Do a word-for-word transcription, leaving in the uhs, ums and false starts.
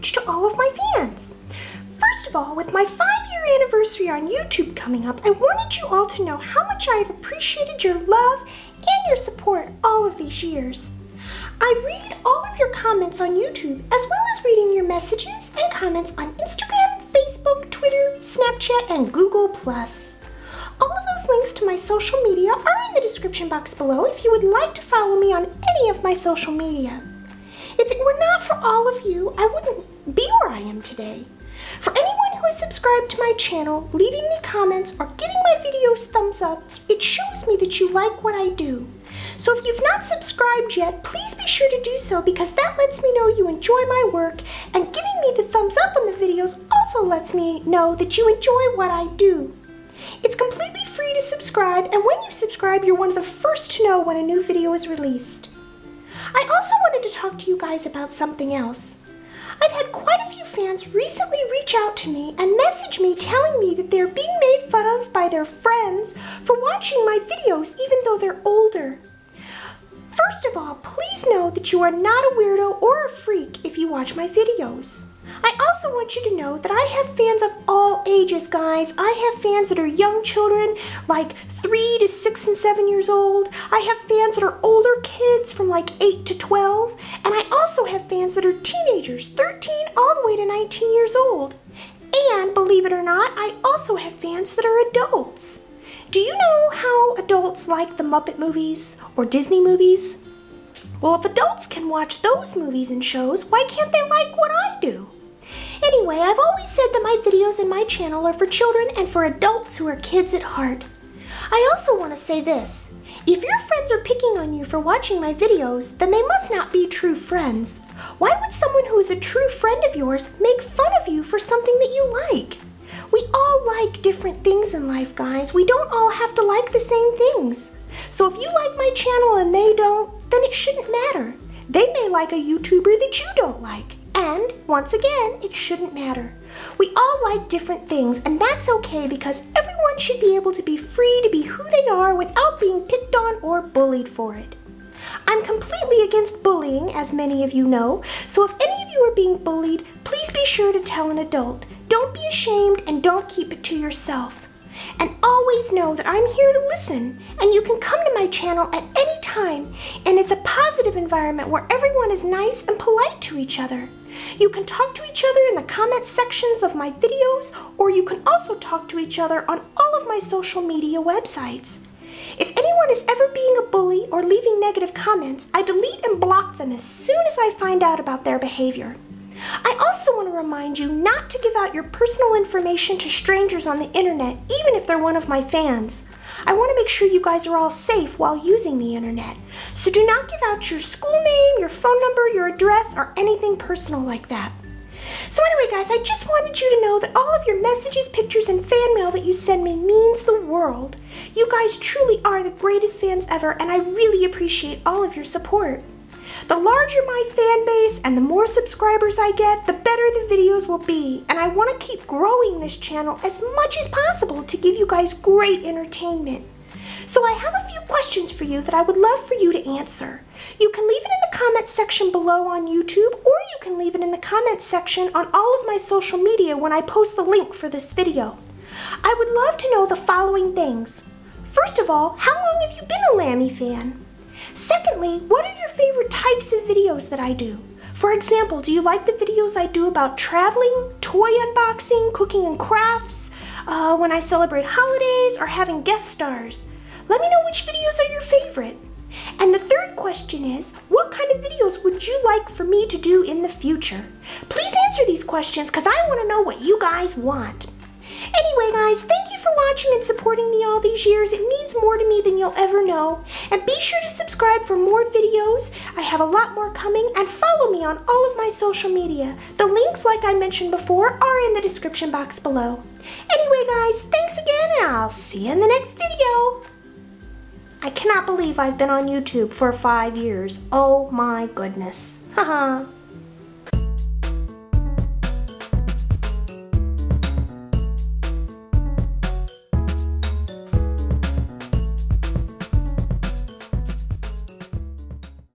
message to all of my fans. First of all, with my five-year anniversary on YouTube coming up, I wanted you all to know how much I have appreciated your love and your support all of these years. I read all of your comments on YouTube, as well as reading your messages and comments on Instagram, Facebook, Twitter, Snapchat, and Google plus. All of those links to my social media are in the description box below if you would like to follow me on any of my social media. If it were not for all of you, I wouldn't be where I am today. For anyone who has subscribed to my channel, leaving me comments, or giving my videos thumbs up, it shows me that you like what I do. So if you've not subscribed yet, please be sure to do so, because that lets me know you enjoy my work, and giving me the thumbs up on the videos also lets me know that you enjoy what I do. It's completely free to subscribe, and when you subscribe, you're one of the first to know when a new video is released. I also wanted to talk to you guys about something else. I've had quite a few fans recently reach out to me and message me telling me that they're being made fun of by their friends for watching my videos even though they're older. First of all, please know that you are not a weirdo or a freak if you watch my videos. I also want you to know that I have fans of all ages, guys. I have fans that are young children, like three to six and seven years old. I have fans that are older kids from like eight to twelve. And I also have fans that are teenagers, thirteen all the way to nineteen years old. And believe it or not, I also have fans that are adults. Do you know how adults like the Muppet movies or Disney movies? Well, if adults can watch those movies and shows, why can't they like what I do? Anyway, I've always said that my videos and my channel are for children and for adults who are kids at heart. I also want to say this. If your friends are picking on you for watching my videos, then they must not be true friends. Why would someone who is a true friend of yours make fun of you for something that you like? We all like different things in life, guys. We don't all have to like the same things. So if you like my channel and they don't, then it shouldn't matter. They may like a YouTuber that you don't like. And, once again, it shouldn't matter. We all like different things, and that's okay, because everyone should be able to be free to be who they are without being picked on or bullied for it. I'm completely against bullying, as many of you know, so if any of you are being bullied, please be sure to tell an adult. Don't be ashamed, and don't keep it to yourself. And always know that I'm here to listen, and you can come to my channel at any time, and it's a positive environment where everyone is nice and polite to each other. You can talk to each other in the comment sections of my videos, or you can also talk to each other on all of my social media websites. If anyone is ever being a bully or leaving negative comments, I delete and block them as soon as I find out about their behavior. I also want to remind you not to give out your personal information to strangers on the internet, even if they're one of my fans. I want to make sure you guys are all safe while using the internet. So do not give out your school name, your phone number, your address, or anything personal like that. So anyway, guys, I just wanted you to know that all of your messages, pictures, and fan mail that you send me means the world. You guys truly are the greatest fans ever, and I really appreciate all of your support. The larger my fan base and the more subscribers I get, the better the videos will be, and I want to keep growing this channel as much as possible to give you guys great entertainment. So I have a few questions for you that I would love for you to answer. You can leave it in the comments section below on YouTube, or you can leave it in the comments section on all of my social media when I post the link for this video. I would love to know the following things. First of all, how long have you been a Lammy fan? Secondly, what are your favorite types of videos that I do? For example, do you like the videos I do about traveling, toy unboxing, cooking and crafts, uh, when I celebrate holidays, or having guest stars? Let me know which videos are your favorite. And the third question is, what kind of videos would you like for me to do in the future? Please answer these questions, because I want to know what you guys want. Anyway, guys, thank you for watching and supporting me all these years. It means more to me than you'll ever know. And be sure to subscribe for more videos. I have a lot more coming. And follow me on all of my social media. The links, like I mentioned before, are in the description box below. Anyway, guys, thanks again, and I'll see you in the next video. I cannot believe I've been on YouTube for five years. Oh my goodness. Haha.